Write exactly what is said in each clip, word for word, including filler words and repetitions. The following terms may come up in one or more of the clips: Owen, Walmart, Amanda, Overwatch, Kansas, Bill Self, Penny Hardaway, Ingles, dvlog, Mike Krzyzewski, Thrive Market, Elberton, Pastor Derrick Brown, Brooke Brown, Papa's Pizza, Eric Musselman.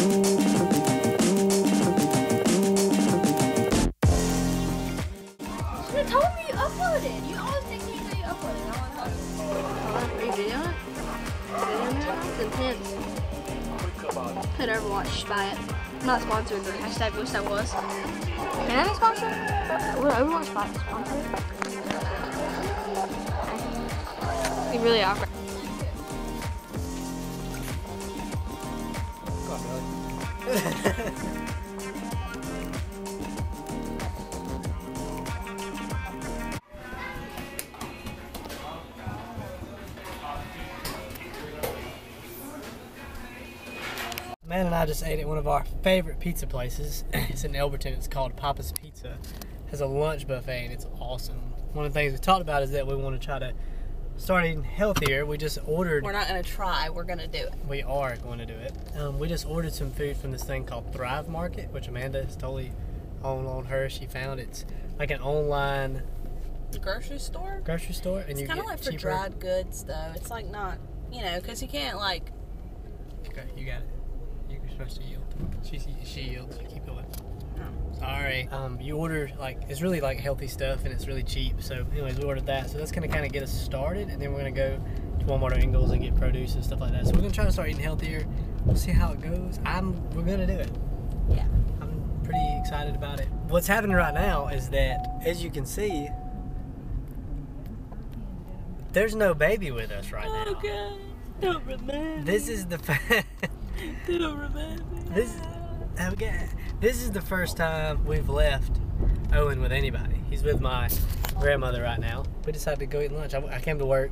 They told me you uploaded. You always think me that you uploaded. I want to talk to you. It's intense. Put Overwatch by it. I'm not sponsored, but hashtag wish I was. Can I be sponsored? We're Overwatch by sponsored. We really are. Amanda and I just ate at one of our favorite pizza places. It's in Elberton. It's called Papa's Pizza. It has a lunch buffet and it's awesome. One of the things we talked about is that we want to try to start eating healthier. We just ordered. We're not going to try. We're going to do it. We are going to do it. Um, we just ordered some food from this thing called Thrive Market, which Amanda is totally on on her. She found it's like an online grocery store. Grocery store, and it's you kind of like cheaper. For dried goods though. It's like not, you know, because you can't like. Okay, you got it. You're supposed to yield. She, she yields. Keep going. Oh. Sorry. Um, you order, like, it's really, like, healthy stuff, and it's really cheap. So, anyways, we ordered that. So that's going to kind of get us started, and then we're going to go to Walmart or Ingles and get produce and stuff like that. So we're going to try to start eating healthier. We'll see how it goes. I'm, we're going to do it. Yeah. I'm pretty excited about it. What's happening right now is that, as you can see, there's no baby with us right oh, now. Oh, God. Don't remember. This is the fact. They don't remember. This, okay. This is the first time we've left Owen with anybody. He's with my grandmother right now. We decided to go eat lunch. I, I came to work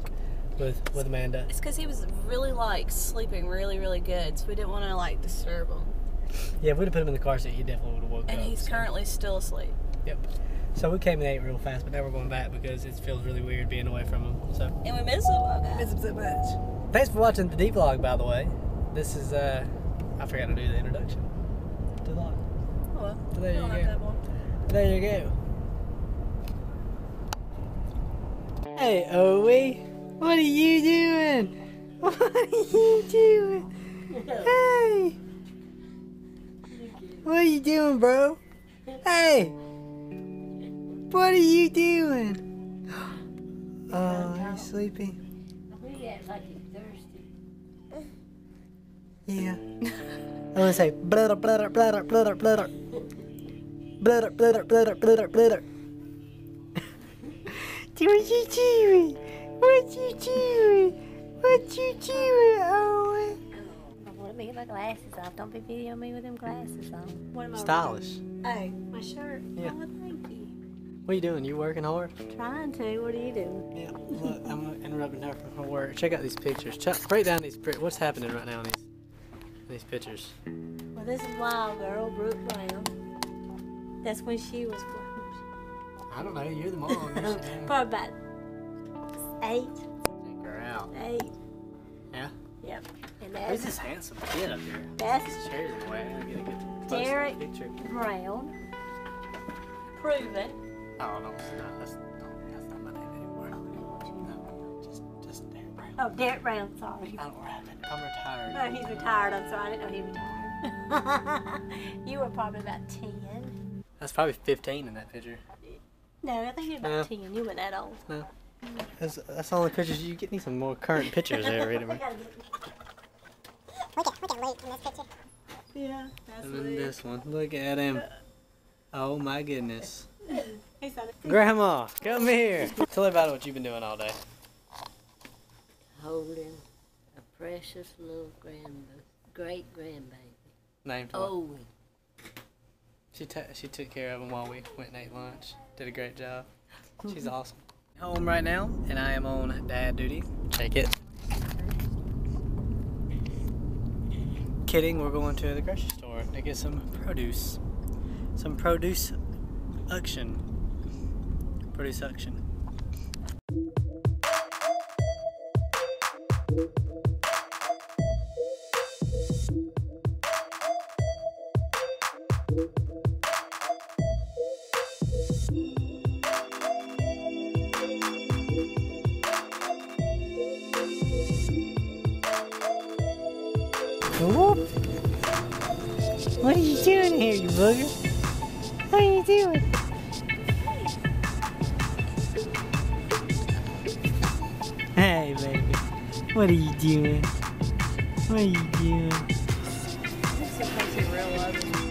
with, with Amanda. It's because he was really, like, sleeping really, really good, so we didn't want to, like, disturb him. Yeah, if we'd have put him in the car seat, he definitely would have woke and up. And he's so. Currently still asleep. Yep. So we came and ate real fast, but now we're going back because it feels really weird being away from him. So. And we miss him. We miss him so much. Thanks for watching the D-Vlog, by the way. This is, uh, I forgot to do the introduction. Too long. Oh well. So there you go. Like that one. There you go. Hey, Owen. What are you doing? What are you doing? Hey. What are you doing, bro? Hey. What are you doing? Oh, he's sleepy. Yeah. I'm gonna say blutter blutter blutter blutter blutter blutter blutter blutter blutter blutter. What you doing? What you doing? What you doing, Owen? I want to get my glasses off. Don't be videoing me with them glasses on. What am I? Stylish. Oh, my shirt. Yeah. Oh, thank you. What are you doing? You working hard? I'm trying to. What are you doing? Yeah. Look, I'm interrupting her from her work. Check out these pictures. Check, break down these. What's happening right now in these? These pictures. Well, this is wild girl, Brooke Brown. That's when she was born. I don't know. You're the mom. Probably about eight. Check her out. Eight. Yeah. Yep. And that's who's this handsome kid up here? That's his chair's in the way. I'm gonna get the Derrick picture. Brown. Proven. Oh no, that's not. That's, that's not my name anymore. No, just, just Derrick Brown. Oh, Derrick Brown. Sorry. I don't have it. I'm retired. No, he's retired. I'm sorry. I didn't know he retired. You were probably about ten. That's probably fifteen in that picture. No, I think you're about uh, ten. You weren't that old. No. That's, that's all the pictures. You get me some more current pictures there, right? Look at Luke in this picture. Yeah, that's Luke. And then this one. Look at him. Oh, my goodness. Grandma, come here. Tell everybody what you've been doing all day. Holding. Precious little grand, great grandbaby. Named Owen. She t she took care of him while we went and ate lunch. Did a great job. She's awesome. Home right now, and I am on dad duty. Check it. Kidding. We're going to the grocery store to get some produce. Some produce action. Produce action. Whoop. What are you doing here, you booger? What are you doing? Hey, baby. What are you doing? What are you doing?